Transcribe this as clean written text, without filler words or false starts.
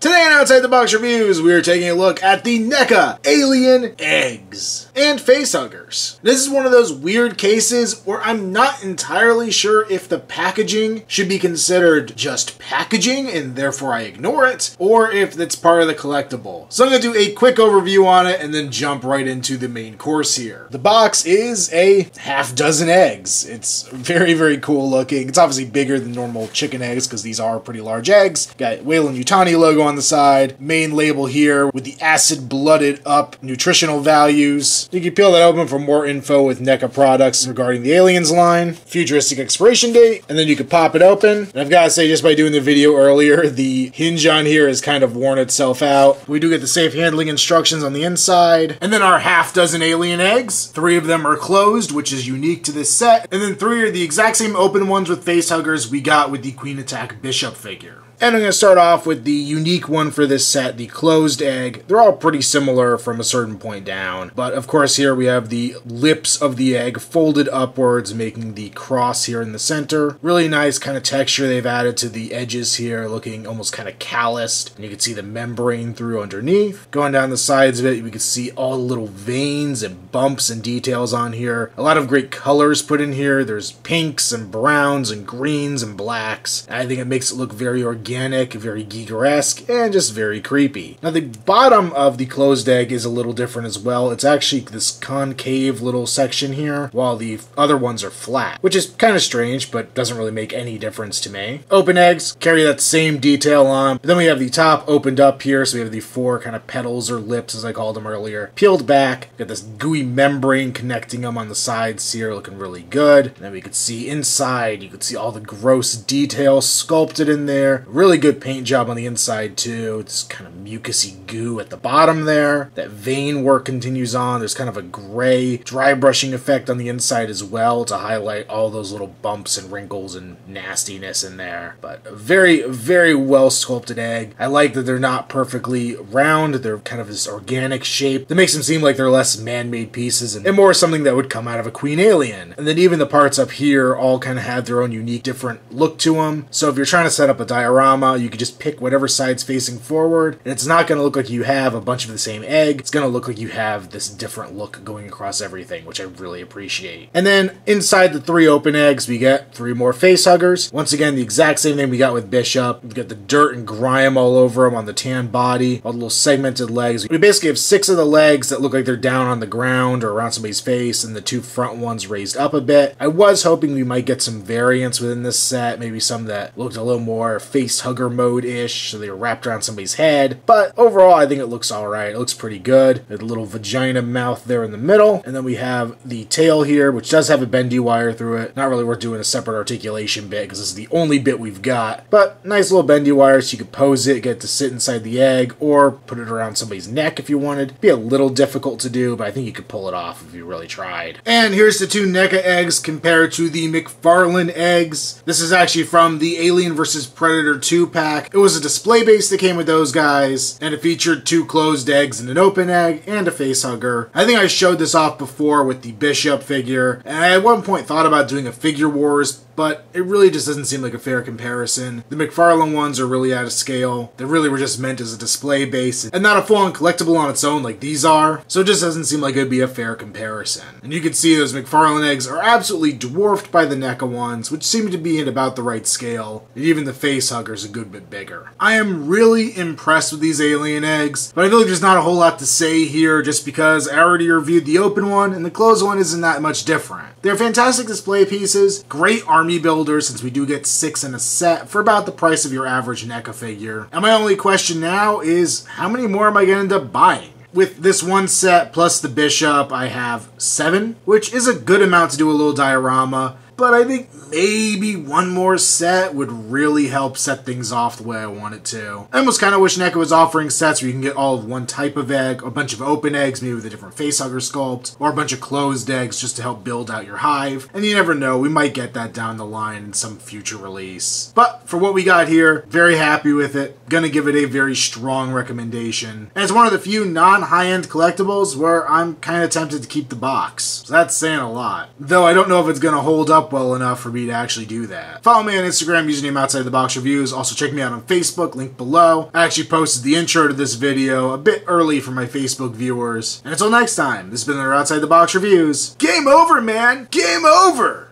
Today on Outside the Box Reviews, we are taking a look at the NECA Alien Eggs and Facehuggers. This is one of those weird cases where I'm not entirely sure if the packaging should be considered just packaging and therefore I ignore it, or if it's part of the collectible. So I'm going to do a quick overview on it and then jump right into the main course here. The box is a half dozen eggs. It's very, very cool looking. It's obviously bigger than normal chicken eggs because these are pretty large eggs. Got Weyland-Yutani logo on the side, main label here with the acid blooded up nutritional values. You can peel that open for more info with NECA products regarding the Aliens line, futuristic expiration date, and then you can pop it open. And I've got to say, just by doing the video earlier, the hinge on here has kind of worn itself out. We do get the safe handling instructions on the inside, and then our half dozen alien eggs. Three of them are closed, which is unique to this set, and then three are the exact same open ones with facehuggers we got with the Queen Attack Bishop figure. And I'm going to start off with the unique one for this set, the closed egg. They're all pretty similar from a certain point down. But of course here we have the lips of the egg folded upwards, making the cross here in the center. Really nice kind of texture they've added to the edges here, looking almost kind of calloused. And you can see the membrane through underneath. Going down the sides of it, we can see all the little veins and bumps and details on here. A lot of great colors put in here. There's pinks and browns and greens and blacks. And I think it makes it look very organic. Very Giger-esque, and just very creepy. Now the bottom of the closed egg is a little different as well. It's actually this concave little section here, while the other ones are flat, which is kind of strange, but doesn't really make any difference to me. Open eggs carry that same detail on, but then we have the top opened up here, so we have the four kind of petals or lips, as I called them earlier, peeled back. Got this gooey membrane connecting them on the sides here, looking really good. And then we could see inside, you could see all the gross detail sculpted in there. Really good paint job on the inside too. It's kind of mucusy goo at the bottom there. That vein work continues on. There's kind of a gray dry brushing effect on the inside as well to highlight all those little bumps and wrinkles and nastiness in there. But a very, very well sculpted egg. I like that they're not perfectly round. They're kind of this organic shape that makes them seem like they're less man-made pieces and more something that would come out of a queen alien. And then even the parts up here all kind of have their own unique different look to them. So if you're trying to set up a diorama, you can just pick whatever side's facing forward, and it's not going to look like you have a bunch of the same egg. It's going to look like you have this different look going across everything, which I really appreciate. And then inside the three open eggs, we get three more facehuggers. Once again, the exact same thing we got with Bishop. We've got the dirt and grime all over them on the tan body, all the little segmented legs. We basically have six of the legs that look like they're down on the ground or around somebody's face, and the two front ones raised up a bit. I was hoping we might get some variants within this set, maybe some that looked a little more face hugger mode-ish, so they were wrapped around somebody's head, but overall I think it looks alright. It looks pretty good. There's a little vagina mouth there in the middle, and then we have the tail here, which does have a bendy wire through it. Not really worth doing a separate articulation bit, because this is the only bit we've got, but nice little bendy wire so you could pose it, get it to sit inside the egg, or put it around somebody's neck if you wanted. It'd be a little difficult to do, but I think you could pull it off if you really tried. And here's the two NECA eggs compared to the McFarlane eggs. This is actually from the Alien vs. Predator 2-pack. It was a display base that came with those guys, and it featured two closed eggs and an open egg and a facehugger. I think I showed this off before with the Bishop figure, and I at one point thought about doing a Figure Wars, but it really just doesn't seem like a fair comparison. The McFarlane ones are really out of scale. They really were just meant as a display base and not a full-on collectible on its own like these are, so it just doesn't seem like it would be a fair comparison. And you can see those McFarlane eggs are absolutely dwarfed by the NECA ones, which seem to be at about the right scale, and even the facehugger's a good bit bigger. I am really impressed with these alien eggs, but I feel like there's not a whole lot to say here just because I already reviewed the open one, and the closed one isn't that much different. They're fantastic display pieces, great army builder, since we do get six in a set for about the price of your average NECA figure. And my only question now is, how many more am I going to end up buying? With this one set plus the Bishop, I have 7, which is a good amount to do a little diorama, but I think maybe one more set would really help set things off the way I want it to. I almost kind of wish NECA was offering sets where you can get all of one type of egg, a bunch of open eggs, maybe with a different facehugger sculpt, or a bunch of closed eggs just to help build out your hive. And you never know, we might get that down the line in some future release. But for what we got here, very happy with it. Gonna give it a very strong recommendation. And it's one of the few non-high-end collectibles where I'm kind of tempted to keep the box. So that's saying a lot. Though I don't know if it's gonna hold up up well enough for me to actually do that. Follow me on Instagram, username Outside the Box Reviews. Also check me out on Facebook, link below. I actually posted the intro to this video a bit early for my Facebook viewers. And until next time, this has been another Outside the Box Reviews. Game over, man! Game over!